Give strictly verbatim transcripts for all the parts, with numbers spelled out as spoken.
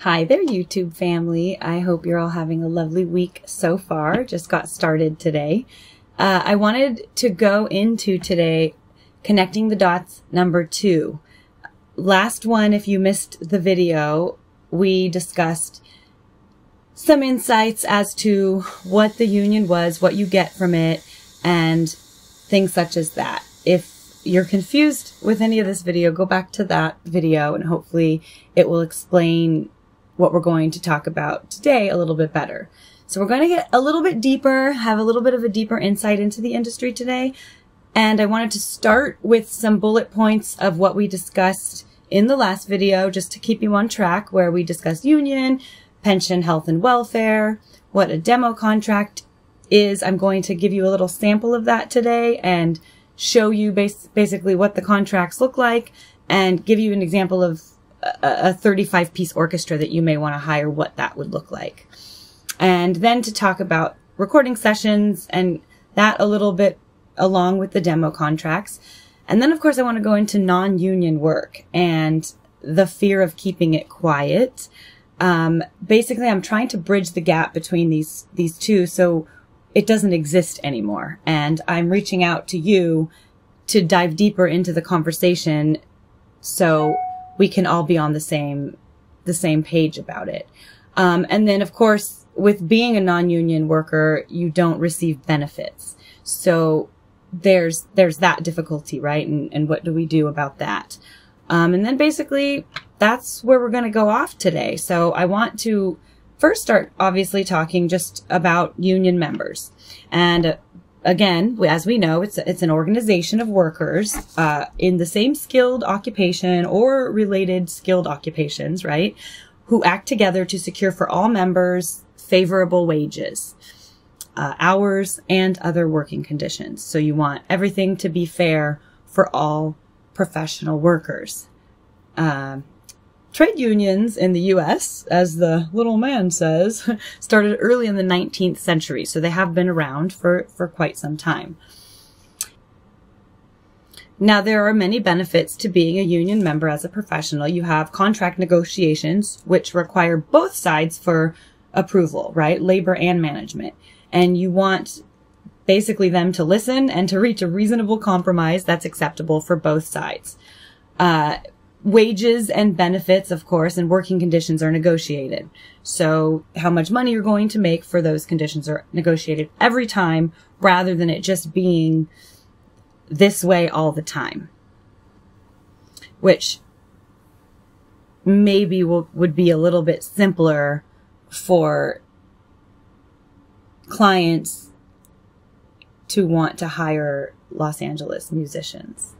Hi there, YouTube family. I hope you're all having a lovely week so far. Just got started today. Uh, I wanted to go into today connecting the dots number two. Last one, if you missed the video, we discussed some insights as to what the union was, what you get from it, and things such as that. If you're confused with any of this video, go back to that video and hopefully it will explain what we're going to talk about today a little bit better. So we're going to get a little bit deeper, have a little bit of a deeper insight into the industry today. And I wanted to start with some bullet points of what we discussed in the last video, just to keep you on track, where we discussed union, pension, health and welfare, what a demo contract is. I'm going to give you a little sample of that today and show you bas basically what the contracts look like and give you an example of a thirty-five piece orchestra that you may want to hire, what that would look like. And then to talk about recording sessions and that a little bit along with the demo contracts. And then, of course, I want to go into non-union work and the fear of keeping it quiet. Um, basically, I'm trying to bridge the gap between these, these two. So it doesn't exist anymore. And I'm reaching out to you to dive deeper into the conversation so we can all be on the same, the same page about it. Um, and then, of course, with being a non-union worker, you don't receive benefits. So there's, there's that difficulty, right? And, and what do we do about that? Um, and then basically that's where we're going to go off today. So I want to first start obviously talking just about union members. And uh, again, as we know, it's, it's an organization of workers uh, in the same skilled occupation or related skilled occupations, right, who act together to secure for all members favorable wages, uh, hours, and other working conditions. So you want everything to be fair for all professional workers. Uh, Trade unions in the U S, as the little man says, started early in the nineteenth century, so they have been around for, for quite some time. Now, there are many benefits to being a union member as a professional. You have contract negotiations, which require both sides for approval, right? Labor and management. And you want basically them to listen and to reach a reasonable compromise that's acceptable for both sides. Uh, Wages and benefits, of course, and working conditions are negotiated. So how much money you're going to make for those conditions are negotiated every time, rather than it just being this way all the time, which maybe will, would be a little bit simpler for clients to want to hire Los Angeles musicians.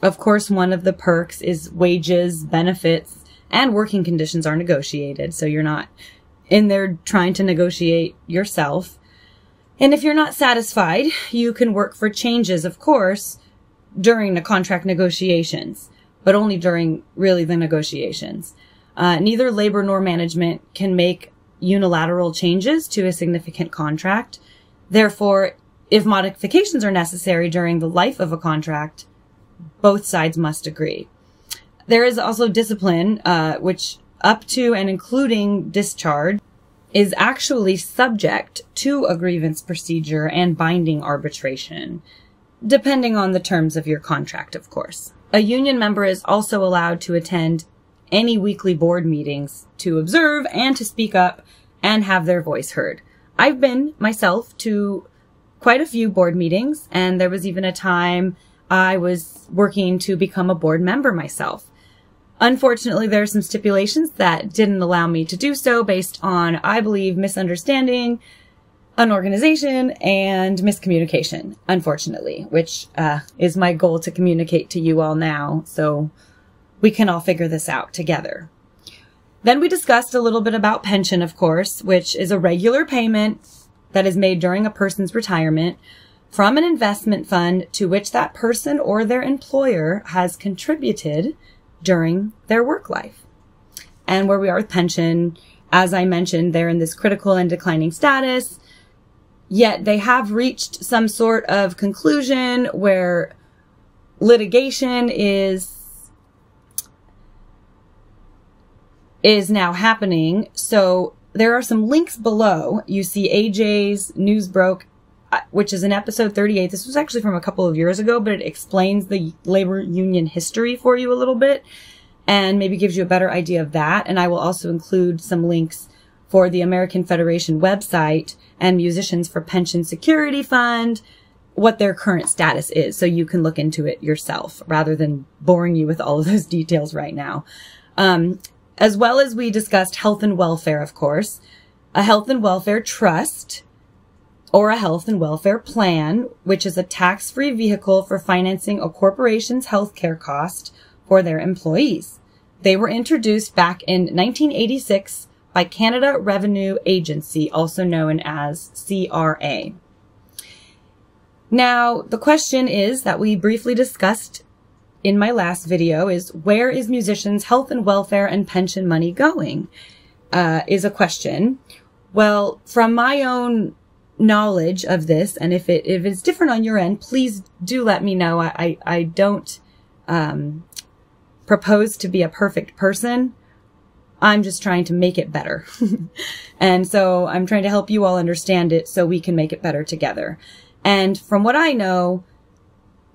Of course, one of the perks is wages, benefits, and working conditions are negotiated. So you're not in there trying to negotiate yourself. And if you're not satisfied, you can work for changes, of course, during the contract negotiations, but only during really the negotiations. Uh, neither labor nor management can make unilateral changes to a significant contract. Therefore, if modifications are necessary during the life of a contract, both sides must agree. There is also discipline, uh, which up to and including discharge is actually subject to a grievance procedure and binding arbitration, depending on the terms of your contract, of course. A union member is also allowed to attend any weekly board meetings to observe and to speak up and have their voice heard. I've been myself to quite a few board meetings, and there was even a time I was working to become a board member myself. Unfortunately, there are some stipulations that didn't allow me to do so based on, I believe, misunderstanding, unorganization, and miscommunication, unfortunately, which uh, is my goal to communicate to you all now so we can all figure this out together. Then we discussed a little bit about pension, of course, which is a regular payment that is made during a person's retirement from an investment fund to which that person or their employer has contributed during their work life. And where we are with pension, as I mentioned, they're in this critical and declining status, yet they have reached some sort of conclusion where litigation is is now happening. So there are some links below. You see A J's Newsbroke, which is in episode thirty-eight. This was actually from a couple of years ago, but it explains the labor union history for you a little bit and maybe gives you a better idea of that. And I will also include some links for the American Federation website and Musicians for Pension Security Fund, what their current status is, so you can look into it yourself rather than boring you with all of those details right now. Um, as well as we discussed health and welfare, of course, a health and welfare trust or a health and welfare plan, which is a tax-free vehicle for financing a corporation's healthcare cost for their employees. They were introduced back in nineteen eighty-six by Canada Revenue Agency, also known as C R A. Now, the question is that we briefly discussed in my last video is, where is musicians' health and welfare and pension money going? Uh, is a question. Well, from my own knowledge of this, and if it if it's different on your end, please do let me know. I, I, I don't um, propose to be a perfect person. I'm just trying to make it better. And so I'm trying to help you all understand it so we can make it better together. And from what I know,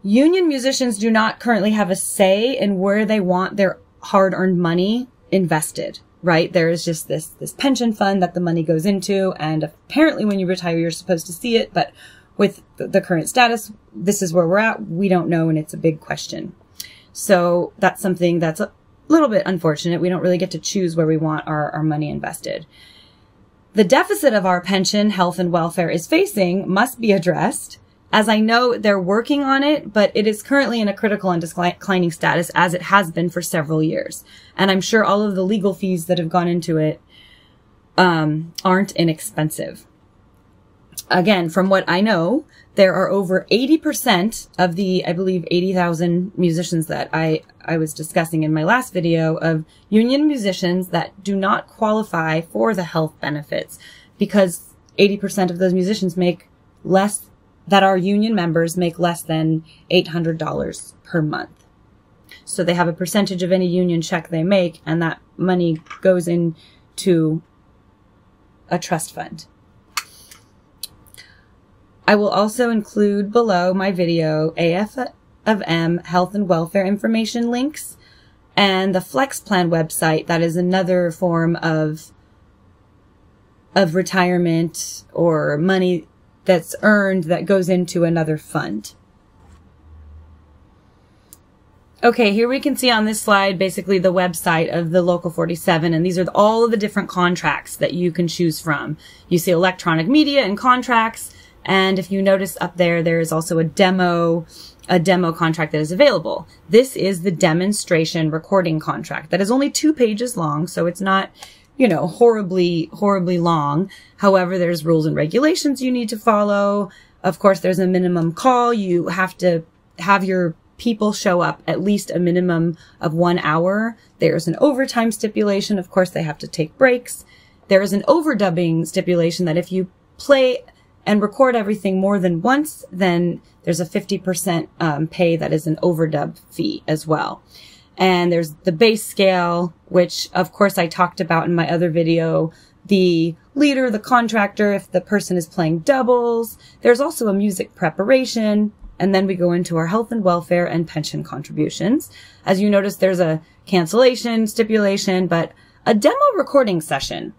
union musicians do not currently have a say in where they want their hard-earned money invested, right? There is just this, this pension fund that the money goes into. And apparently when you retire, you're supposed to see it. But with the current status, this is where we're at. We don't know. And it's a big question. So that's something that's a little bit unfortunate. We don't really get to choose where we want our, our money invested. The deficit of our pension, health, and welfare is facing must be addressed. As I know, they're working on it, but it is currently in a critical and declining status, as it has been for several years. And I'm sure all of the legal fees that have gone into it um, aren't inexpensive. Again, from what I know, there are over eighty percent of the, I believe, eighty thousand musicians that I, I was discussing in my last video, of union musicians that do not qualify for the health benefits, because eighty percent of those musicians make less, that our union members make less than eight hundred dollars per month. So they have a percentage of any union check they make, and that money goes into a trust fund. I will also include below my video A F of M health and welfare information links and the Flex Plan website. That is another form of, of retirement or money that's earned that goes into another fund. Okay, here we can see on this slide basically the website of the Local forty-seven, and these are all of the different contracts that you can choose from. You see electronic media and contracts, and if you notice up there, there is also a demo, a demo contract that is available. This is the demonstration recording contract that is only two pages long, so it's not, you know, horribly, horribly long. However, there's rules and regulations you need to follow. Of course, there's a minimum call. You have to have your people show up at least a minimum of one hour. There's an overtime stipulation. Of course, they have to take breaks. There is an overdubbing stipulation that if you play and record everything more than once, then there's a fifty percent um, pay that is an overdub fee as well. And there's the bass scale, which of course I talked about in my other video, the leader, the contractor, if the person is playing doubles. There's also a music preparation. And then we go into our health and welfare and pension contributions. As you notice, there's a cancellation stipulation, but a demo recording session.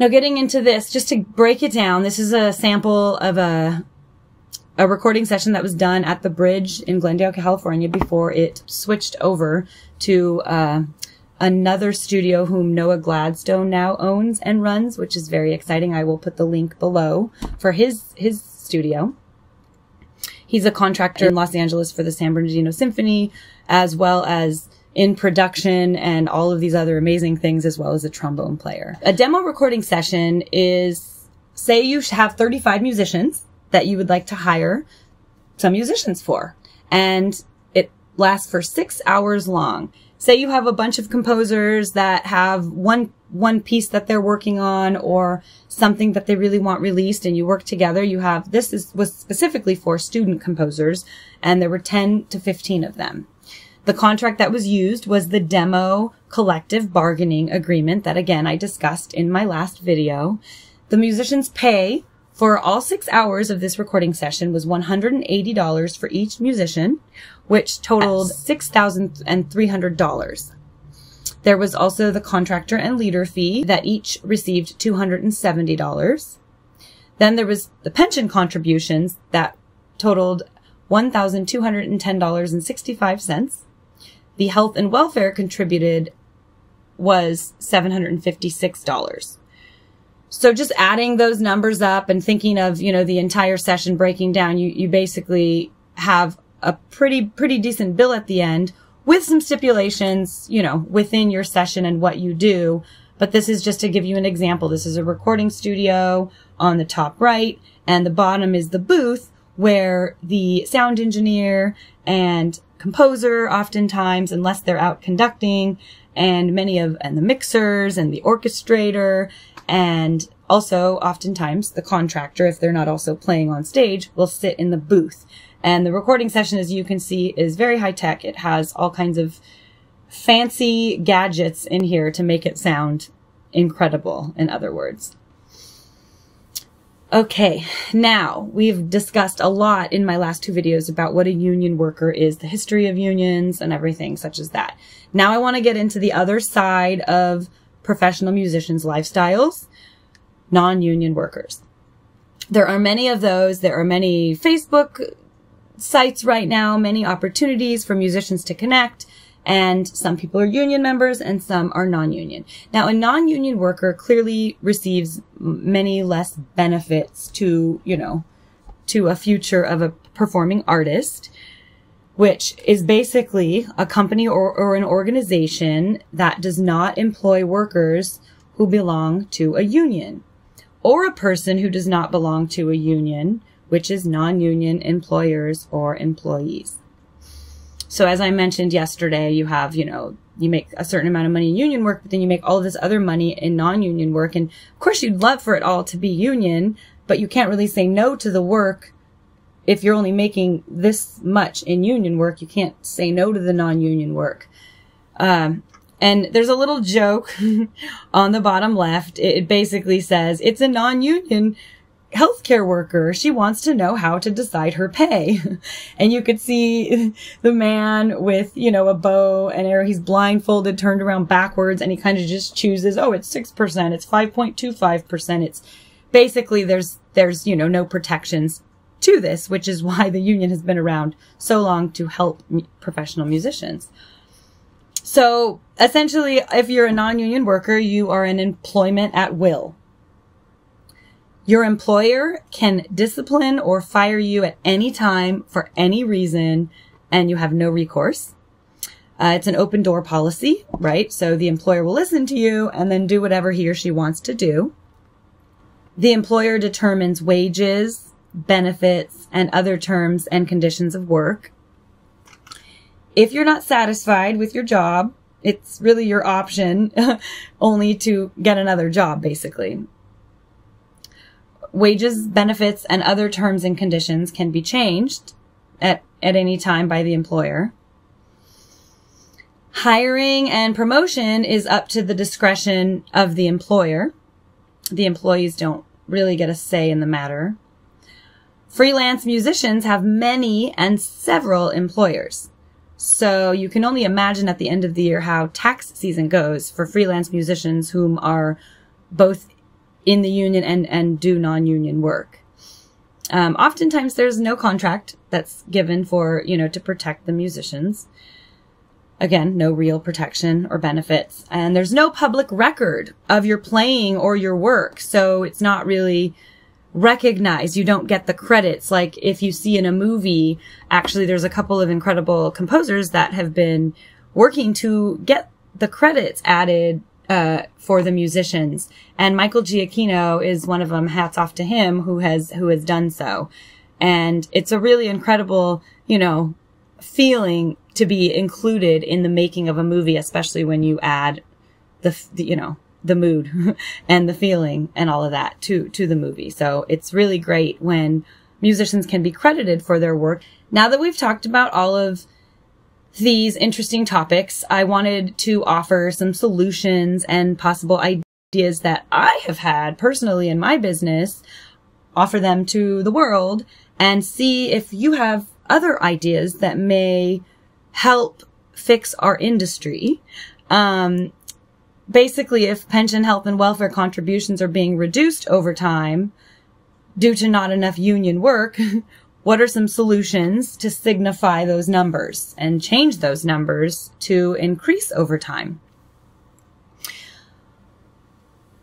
Now getting into this, just to break it down, this is a sample of a a recording session that was done at the Bridge in Glendale, California, before it switched over to uh, another studio whom Noah Gladstone now owns and runs, which is very exciting. I will put the link below for his, his studio. He's a contractor in Los Angeles for the San Bernardino Symphony, as well as in production and all of these other amazing things, as well as a trombone player. A demo recording session is, say you have thirty-five musicians that you would like to hire some musicians for, and it lasts for six hours long. Say you have a bunch of composers that have one one piece that they're working on or something that they really want released, and you work together. You have, this is was specifically for student composers, and there were ten to fifteen of them. The contract that was used was the demo collective bargaining agreement that, again, I discussed in my last video. The musicians pay for all six hours of this recording session was one hundred eighty dollars for each musician, which totaled six thousand three hundred dollars. There was also the contractor and leader fee that each received two hundred seventy dollars. Then there was the pension contributions that totaled one thousand two hundred ten dollars and sixty-five cents. The health and welfare contributed was seven hundred fifty-six dollars. So just adding those numbers up and thinking of, you know, the entire session breaking down, you, you basically have a pretty, pretty decent bill at the end with some stipulations, you know, within your session and what you do. But this is just to give you an example. This is a recording studio on the top right, and the bottom is the booth where the sound engineer and composer, oftentimes, unless they're out conducting, and many of, and the mixers and the orchestrator, and also oftentimes the contractor, if they're not also playing on stage, will sit in the booth. And the recording session, as you can see, is very high tech. It has all kinds of fancy gadgets in here to make it sound incredible, in other words. Okay, now we've discussed a lot in my last two videos about what a union worker is, the history of unions and everything such as that. Now I want to get into the other side of professional musicians' lifestyles, non-union workers. There are many of those. There are many Facebook sites right now, many opportunities for musicians to connect, and some people are union members and some are non-union. Now, a non-union worker clearly receives many less benefits to, you know, to a future of a performing artist, which is basically a company or, or an organization that does not employ workers who belong to a union, or a person who does not belong to a union, which is non-union employers or employees. So as I mentioned yesterday, you have, you know, you make a certain amount of money in union work, but then you make all of this other money in non-union work. And of course you'd love for it all to be union, but you can't really say no to the work. If you're only making this much in union work, you can't say no to the non-union work. Um, and there's a little joke on the bottom left. It basically says, it's a non-union healthcare worker. She wants to know how to decide her pay. And you could see the man with, you know, a bow and arrow. He's blindfolded, turned around backwards, and he kind of just chooses, oh, it's six percent, it's five point two five percent. It's basically there's, there's, you know, no protections to this, which is why the union has been around so long to help professional musicians. So essentially, if you're a non-union worker, you are in employment at will. Your employer can discipline or fire you at any time for any reason, and you have no recourse. Uh, it's an open door policy, right? So the employer will listen to you and then do whatever he or she wants to do. The employer determines wages, benefits, and other terms and conditions of work. If you're not satisfied with your job, it's really your option only to get another job, basically. Wages, benefits, and other terms and conditions can be changed at, at any time by the employer. Hiring and promotion is up to the discretion of the employer. The employees don't really get a say in the matter. Freelance musicians have many and several employers. So you can only imagine at the end of the year how tax season goes for freelance musicians whom are both in the union and, and do non-union work. Um, oftentimes there's no contract that's given for, you know, to protect the musicians. Again, no real protection or benefits. And there's no public record of your playing or your work. So it's not really recognize, you don't get the credits like if you see in a movie. Actually, there's a couple of incredible composers that have been working to get the credits added uh, for the musicians, and Michael Giacchino is one of them. Hats off to him who has who has done so. And it's a really incredible, you know, feeling to be included in the making of a movie, especially when you add the, the you know, the mood and the feeling and all of that to, to the movie. So it's really great when musicians can be credited for their work. Now that we've talked about all of these interesting topics, I wanted to offer some solutions and possible ideas that I have had personally in my business, offer them to the world, and see if you have other ideas that may help fix our industry. Um, basically, if pension, health, and welfare contributions are being reduced over time due to not enough union work, what are some solutions to signify those numbers and change those numbers to increase over time?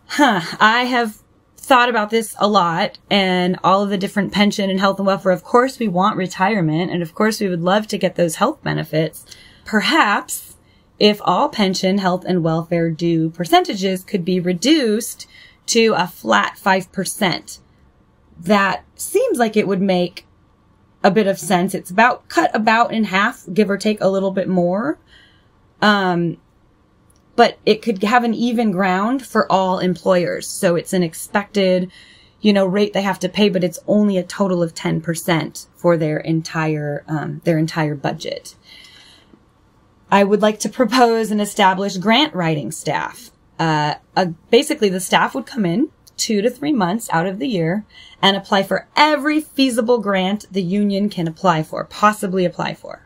Huh, I have thought about this a lot, and all of the different pension and health and welfare. Of course, we want retirement, and of course, we would love to get those health benefits. Perhaps if all pension, health, and welfare due percentages could be reduced to a flat five percent, that seems like it would make a bit of sense. It's about cut about in half, give or take a little bit more. Um, but it could have an even ground for all employers. So it's an expected, you know, rate they have to pay, but it's only a total of ten percent for their entire, um, their entire budget. I would like to propose and establish grant writing staff. Uh, uh, basically the staff would come in two to three months out of the year and apply for every feasible grant the union can apply for, possibly apply for.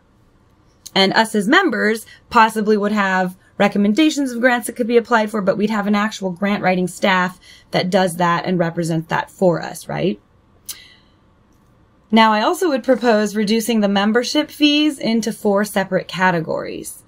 And us as members possibly would have recommendations of grants that could be applied for, but we'd have an actual grant writing staff that does that and represents that for us, right? Now, I also would propose reducing the membership fees into four separate categories.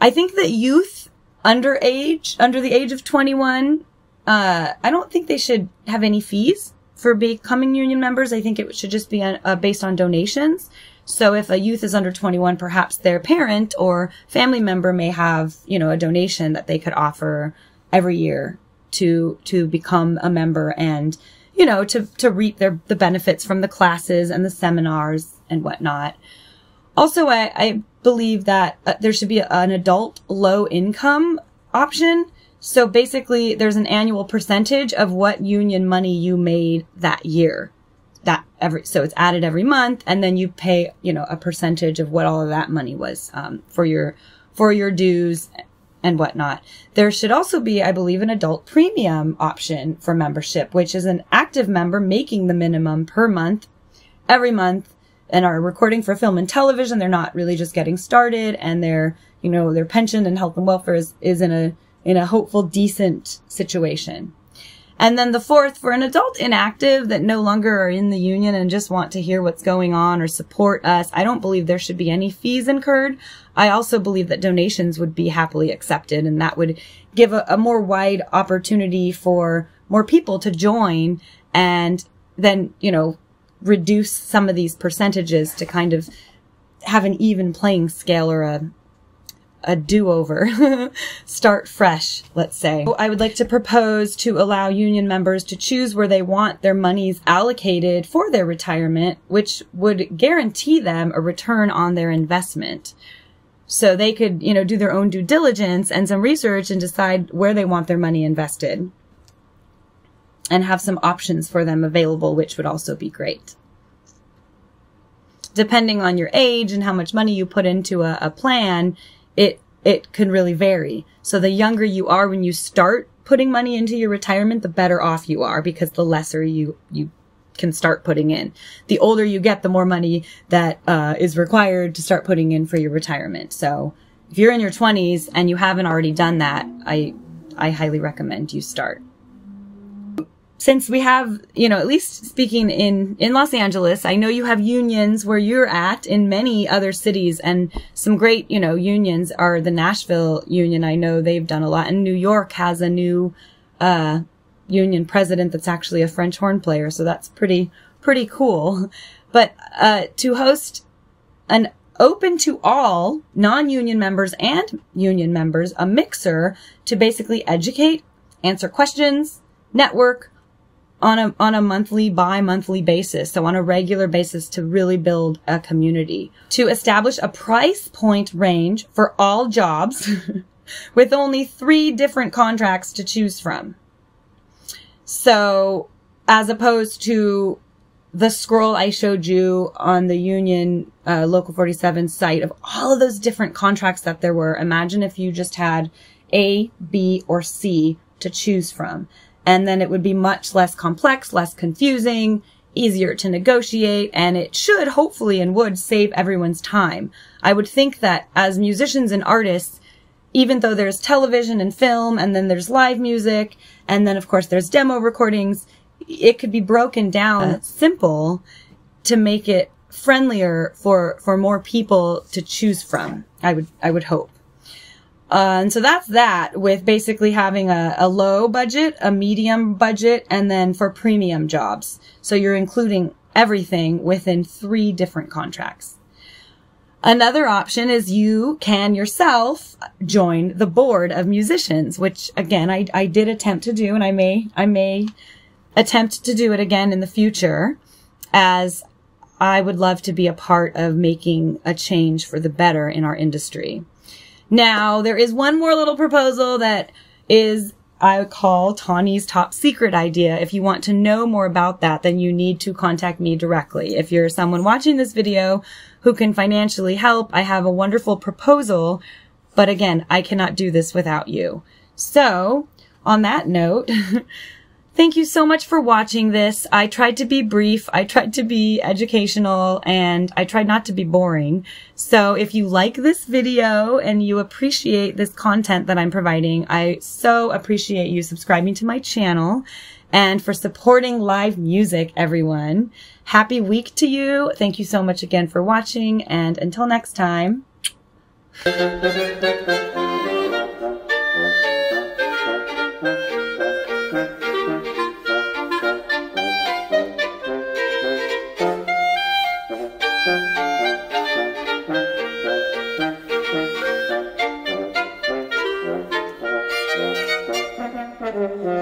I think that youth under age, under the age of twenty-one, uh, I don't think they should have any fees for becoming union members. I think it should just be on, uh, based on donations. So if a youth is under twenty-one, perhaps their parent or family member may have, you know, a donation that they could offer every year to, to become a member and, you know, to, to reap their, the benefits from the classes and the seminars and whatnot. Also, I, I believe that uh, there should be a, an adult low income option. So basically there's an annual percentage of what union money you made that year. That every, so it's added every month, and then you pay, you know, a percentage of what all of that money was, um, for your, for your dues and whatnot. There should also be, I believe, an adult premium option for membership, which is an active member making the minimum per month, every month, and are recording for film and television. They're not really just getting started, and their, you know, their pension and health and welfare is, is in a, in a hopeful, decent situation. And then the fourth, for an adult inactive that no longer are in the union and just want to hear what's going on or support us, I don't believe there should be any fees incurred. I also believe that donations would be happily accepted, and that would give a, a more wide opportunity for more people to join, and then, you know, reduce some of these percentages to kind of have an even playing scale, or a a do-over, start fresh, let's say. I would like to propose to allow union members to choose where they want their monies allocated for their retirement, which would guarantee them a return on their investment. So they could, you know, do their own due diligence and some research and decide where they want their money invested, and have some options for them available, which would also be great. Depending on your age and how much money you put into a, a plan, It, it can really vary. So the younger you are when you start putting money into your retirement, the better off you are, because the lesser you, you can start putting in. The older you get, the more money that uh, is required to start putting in for your retirement. So if you're in your twenties and you haven't already done that, I, I highly recommend you start. Since we have, you know, at least speaking in, in Los Angeles, I know you have unions where you're at in many other cities, and some great, you know, unions are the Nashville Union. I know they've done a lot. And New York has a new uh, union president that's actually a French horn player. So that's pretty, pretty cool. But uh, to host an open to all non-union members and union members, a mixer to basically educate, answer questions, network, on a, on a monthly, bi-monthly basis, so on a regular basis, to really build a community. To establish a price point range for all jobs with only three different contracts to choose from. So as opposed to the scroll I showed you on the Union uh, Local forty-seven site of all of those different contracts that there were. Imagine if you just had A, B, or C to choose from. And then it would be much less complex, less confusing, easier to negotiate, and it should hopefully and would save everyone's time. I would think that as musicians and artists, even though there's television and film, and then there's live music, and then of course there's demo recordings, it could be broken down uh, simple to make it friendlier for, for more people to choose from, I would, I would hope. Uh, and so that's that, with basically having a, a low budget, a medium budget, and then for premium jobs. So you're including everything within three different contracts. Another option is you can yourself join the board of musicians, which again, I, I did attempt to do, and I may, I may attempt to do it again in the future, as I would love to be a part of making a change for the better in our industry. Now, there is one more little proposal that is, I would call, Tawny's top secret idea. If you want to know more about that, then you need to contact me directly. If you're someone watching this video who can financially help, I have a wonderful proposal, but again, I cannot do this without you. So, on that note, thank you so much for watching this. I tried to be brief, I tried to be educational, and I tried not to be boring. So if you like this video and you appreciate this content that I'm providing, I so appreciate you subscribing to my channel and for supporting live music, everyone. Happy week to you. Thank you so much again for watching, and until next time. Mm-hmm.